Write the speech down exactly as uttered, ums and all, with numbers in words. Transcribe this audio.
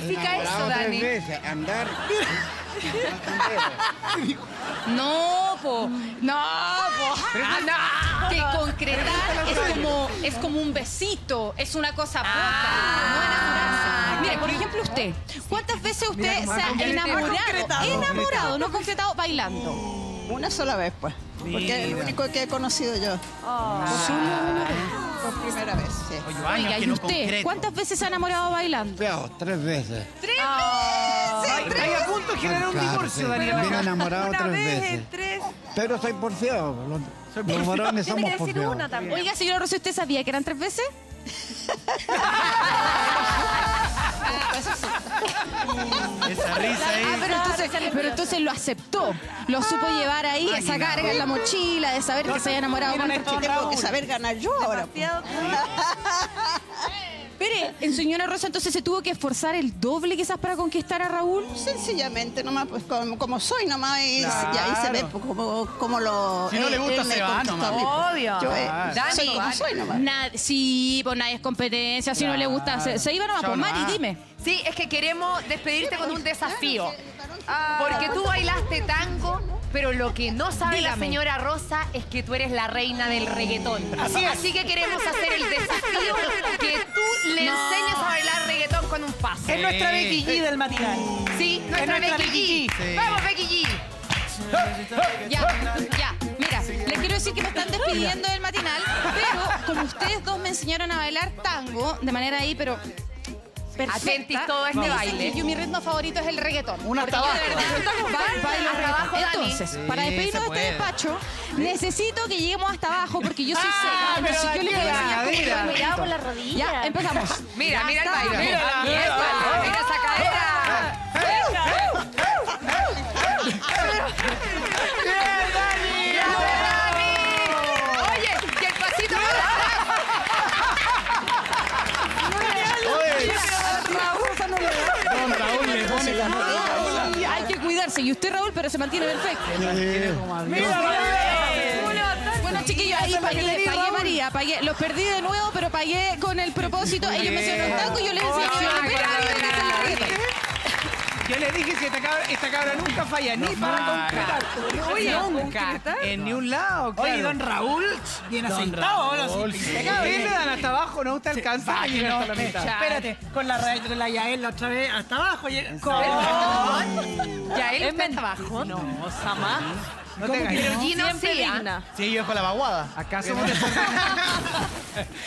significa eso, Dani? Veces, andar. No, po. No, po. Ah, no. Que concretar es como, es como un besito. Es una cosa poca. Ah, no enamorarse. Mire, por ejemplo, usted. ¿Cuántas veces usted se ha enamorado? Enamorado, no concretado, bailando. Una sola vez, pues. Porque es el único que he conocido yo. Oh. Solo una vez. Por primera vez. Sí. Oye, oiga, ¿y usted? No, ¿cuántas veces se ha enamorado bailando? Peor, tres veces. ¡Tres oh, veces! Tres hay a punto de generar un divorcio, Daniel. Me he enamorado tres vez, veces. Tres... Pero soy porfiado. Los, los varones somos porfiados. Oiga, señora Rosa, ¿usted sabía que eran tres veces? Esa risa ahí. Ah, pero, entonces, pero entonces lo aceptó. Lo supo llevar ahí, ay, esa carga no. en la mochila, de saber no, que se haya enamorado con otra chica. Tengo que saber ganar yo ahora. Espere, en señora Rosa, entonces se tuvo que esforzar el doble quizás para conquistar a Raúl. Sencillamente, nomás, pues como, como soy nomás, y, claro. y ahí se ve pues, como, como lo... Si no él, le gusta, se va nomás. Obvio. Yo, eh, Dani, soy como soy nomás. Nad sí, pues nadie es competencia, si claro. no le gusta, se, se iba nomás. Yo pues nomás. Mari, dime. Sí, es que queremos despedirte con un desafío. Porque tú bailaste tango, pero lo que no sabe Dígame. la señora Rosa es que tú eres la reina del reggaetón. Así, Así que queremos hacer el desafío que tú le no. enseñes a bailar reggaetón con un paso. Sí. Es nuestra Becky G del matinal. Sí, nuestra, nuestra Becky G. Sí. ¡Vamos, Becky G! Ya, ya. Mira, les quiero decir que me están despidiendo del matinal, pero como ustedes dos me enseñaron a bailar tango, de manera ahí, pero... Atentis todo este no, baile. Yo mi ritmo favorito es el reggaetón. Una porque trabajo. Yo de verdad bailo trabajo. Entonces, sí, para despedirnos de este despacho, necesito que lleguemos hasta abajo porque yo soy ah, seca. Entonces yo le voy a enseñar cómo cuidado con la rodilla. Ya, empezamos. Mira, ya mira está. el baile. Mira, mira, mira, mira, mira, mira esa cadera. Y usted, Raúl, pero se mantiene perfecto. Se mantiene como bueno, chiquillos, ahí pagué, pagué María, pagué. Los perdí de nuevo, pero pagué con el propósito. Ellos me hicieron un tango y yo les enseñé. Yo les dije que esta cabra, esta cabra nunca falla, ni para concretar. Oye, nunca. En ni un lado, claro. Oye, don Raúl, bien aceitado. Bien le dan hasta abajo, no te alcanza. Espérate, con la Yael la otra vez, hasta abajo. ¿Yael está hasta abajo? No, jamás. No te Pero Gino siempre digna. Sí, yo con la vaguada. Acá somos de